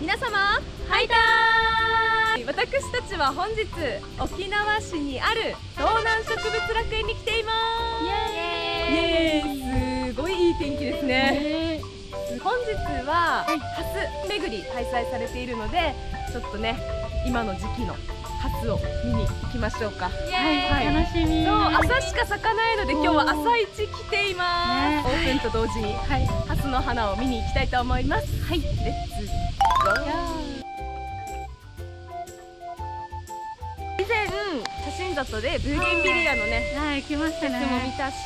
皆様ハイタイム。私たちは本日沖縄市にある東南植物楽園に来ています。イエーイ、イエーイ。すごいいい天気ですね。本日は初巡り開催されているので、ちょっとね今の時期の初を見に行きましょうか。はい、楽しみ。そう、朝しか咲かないので今日は朝一来ています。オープンと同時に、はい、初の花を見に行きたいと思います。はい、レッツゴー。以前写真里でブーゲンビリアのね、はい、来ましたね。も見たし、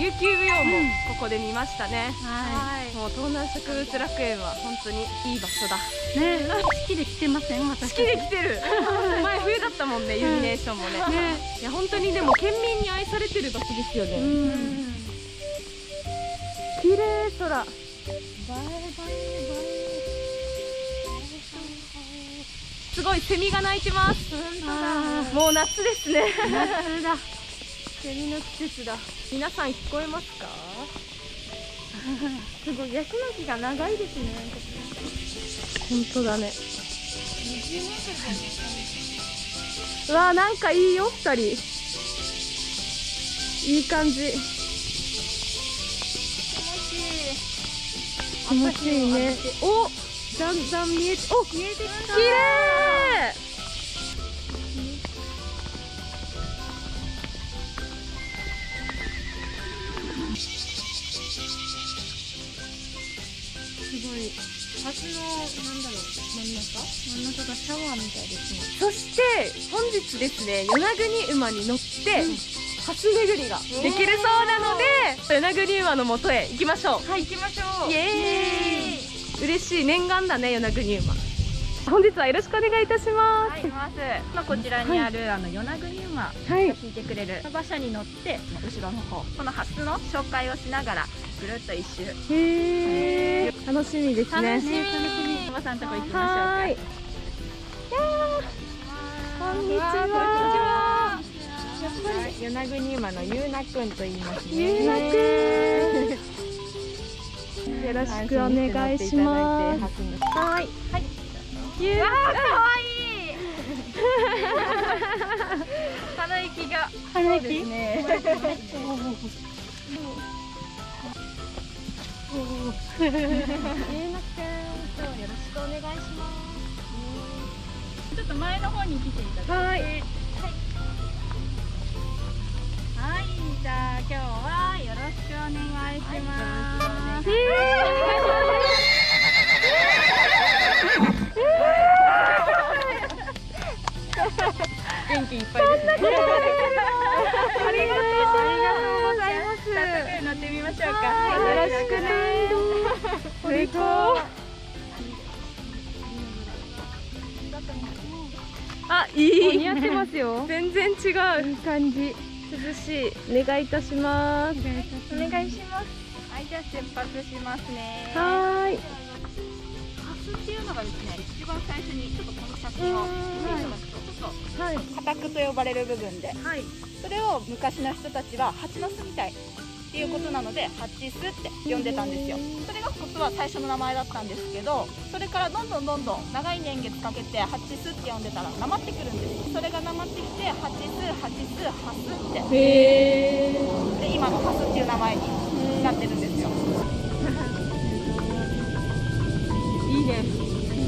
琉球舞踊もここで見ましたね。はい、もう東南植物楽園は本当にいい場所だ。ね、好きで来てません、私。好きで来てる。前冬だったもんね、イルミネーションもね。いや、本当にでも県民に愛されてる場所ですよね。綺麗空。バイバイバイ。すごいセミが鳴いてます。もう夏ですね。夏だ。セミの季節だ。皆さん聞こえますか？すごいヤシの木が長いですね。本当だね。うわー、なんかいいよ、二人。いい感じ。気持ちいいね。お、だんだん見えて、お、綺麗。橋の真ん中がシャワーみたいですね。そして本日ですね、与那国馬に乗って初巡りができるそうなので、与那国馬の元へ行きましょう。はい、行きましょう。イエーイ。嬉しい、念願だね、与那国馬。本日はよろしくお願いいたします。はい、まあこちらにある与那国馬が引いてくれる馬車に乗って後ろの方、この初の紹介をしながらぐるっと一周。へー、楽しみですね。楽しみ。おばさんとこ行きましょうか。はい。こんにちは。与那国馬のゆうなくんと言いますね。ゆうなくん。よろしくお願いします。はい。はい。わあ、かわいい。鼻息が。鼻息ですね。ゆうなくん、今日よろしくお願いします。ちょっと前の方に来ていただいて。はい、じゃあ、今日はよろしくお願いします。元気いっぱいですね。ありがとうございます。早速乗ってみましょうか。よろしくね。最高。あ、いい。似合ってますよ。全然違う。いい感じ。涼しい。お願いいたします。お願いします。はい、じゃあ出発しますね。はい。っていうのがですね、一番最初にちょっとこの写真を見ていただくと、ちょっと花角と呼ばれる部分で、はい、それを昔の人たちは蜂の巣みたいっていうことなので、蜂巣って呼んでたんですよ。それが本当は最初の名前だったんですけど、それからどんどん長い年月かけて蜂巣って呼んでたらなまってくるんです。それがなまってきて、蜂巣、蜂巣、ハスってで、今のハスっていう名前になってるんですよ。いいです。い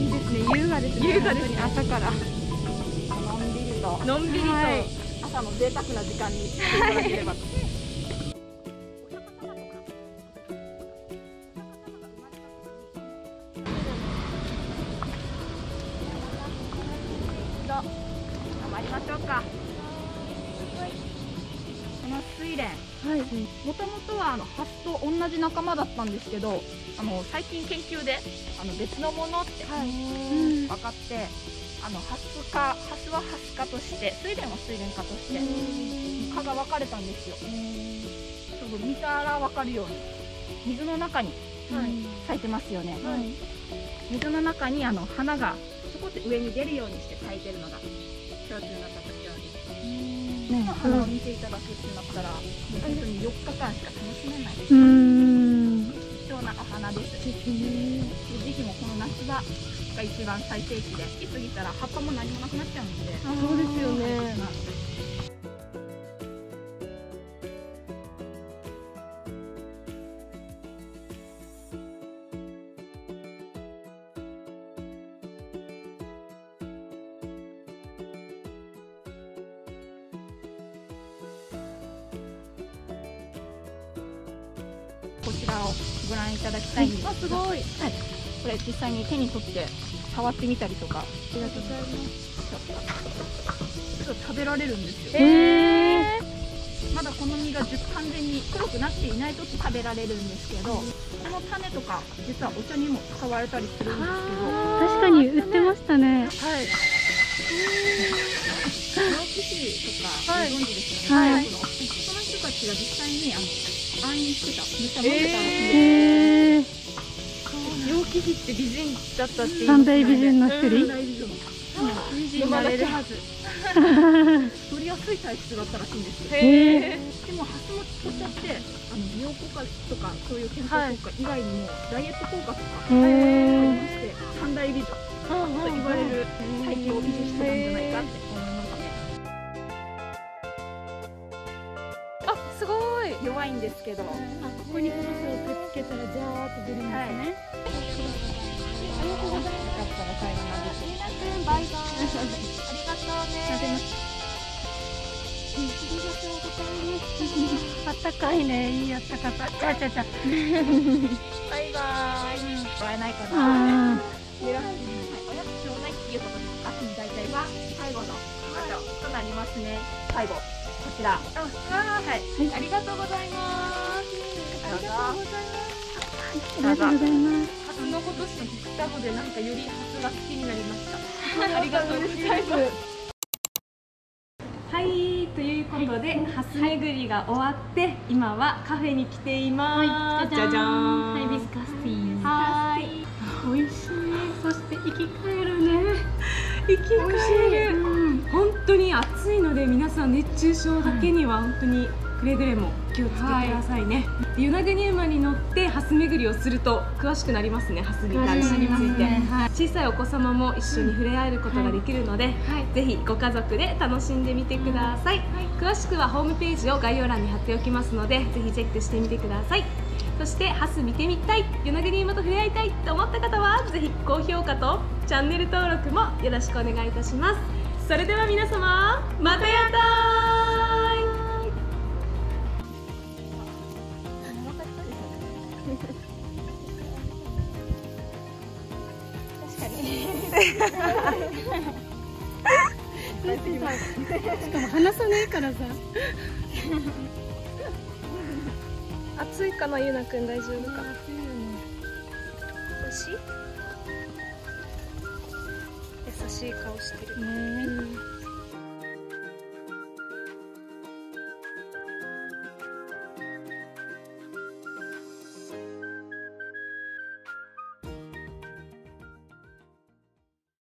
いですね。優雅ですね。優雅ですね。朝からのんびりと、のんびりと、はい、朝の贅沢な時間にしていただければと。頑張りましょうか。このスイレン、はい、もともとはハスと同じ仲間だったんですけど、最近研究で別のものって分かって、ハスはハス科として、スイレンはスイレン科として科が分かれたんですよ。すぐ見たら分かるように、水の中に咲いてますよね。水の中に花がちょこっと上に出るようにして咲いてるのが共通な特徴です。この花を見ていただくってなったら本当に4日間しか楽しめないです。貴重なお花です。時期もこの夏はが一番最盛期で、引きすぎたら葉っぱも何もなくなっちゃうので。そうですよね。こちらをご覧いただきたいんです。あ、すごい。はい、これ実際に手に取って触ってみたりとか。食べられるんですよ。まだこの実が完全に黒くなっていないと食べられるんですけど、この種とか実はお茶にも使われたりするんですけど。確かに売ってましたね。はい。ローキシーとかご存知ですよね。はい。その人たちが実際に暗飲してた、めっちゃ飲んでたんですね。楊貴妃って美人だったっていう。三大美人の一人。美人になれるはず。取りやすい体質だったらしいんですよ。でもハスモチ取っちゃって、美容効果とかそういう健康効果以外にもダイエット効果とかありまして、三大美女と言われる体型を維持してたんじゃないかって。弱いんですけど、ここにこのソースをつけたらジャーッと出るんですね。はい、ありがとうございます。よかったら最後まで。みんなくんバイバイ。ありがとうね。あったかいね。いいあったかさ。ちゃちゃちゃ。バイバイ。もらえないかな。おやつちょうだいっていうことですか。大体は最後の方となりますね。最後。こちら。はい、ありがとうございます。ありがとうございます。ありがとうございます。ハスのことしか聞いたので、なんかよりハスが好きになりました。ありがとうございます。はい、ということで、ハス巡りが終わって、今はカフェに来ています。じゃじゃん。ハイビスカスティー。はい。美味しい。そして生き返るね。生き返る。本当に暑いので皆さん熱中症だけには本当にくれぐれも気をつけてくださいね。はい、ユナグニウマに乗ってハス巡りをすると詳しくなりますね。ハスに関して、小さいお子様も一緒に触れ合えることができるので、ぜひご家族で楽しんでみてください。詳しくはホームページを概要欄に貼っておきますので、ぜひチェックしてみてください。そしてハス見てみたい、ユナグニウマと触れ合いたいと思った方はぜひ高評価とチャンネル登録もよろしくお願いいたします。それでは皆様、またやったーい。しかも話さないからさ。暑いかな、ゆなくん大丈夫かな。美味しい？優しい顔してるね。